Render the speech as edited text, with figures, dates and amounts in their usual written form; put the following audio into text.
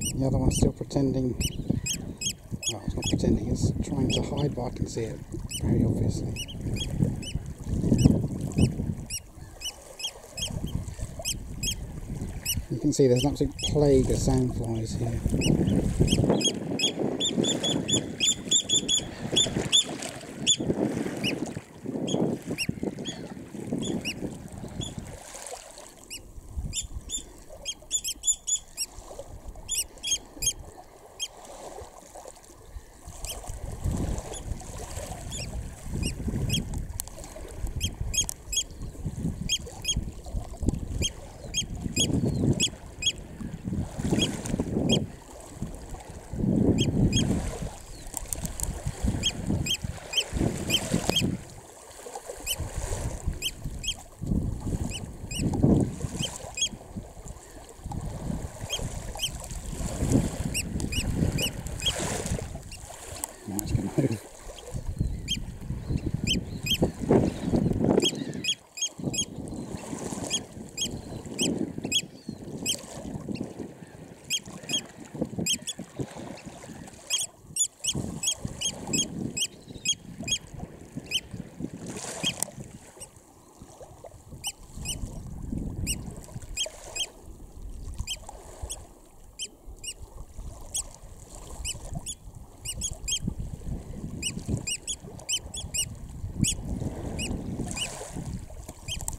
The other one's still pretending, well, it's not pretending, it's trying to hide, but I can see it very obviously. You can see there's an absolute plague of sandflies here.